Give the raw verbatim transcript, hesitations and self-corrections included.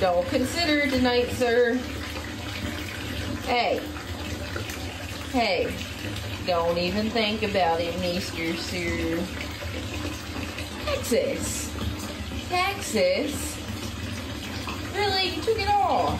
Don't consider tonight, sir. Hey. Hey. Don't even think about it, Mister Sir. Texas. Texas. Really? You took it all.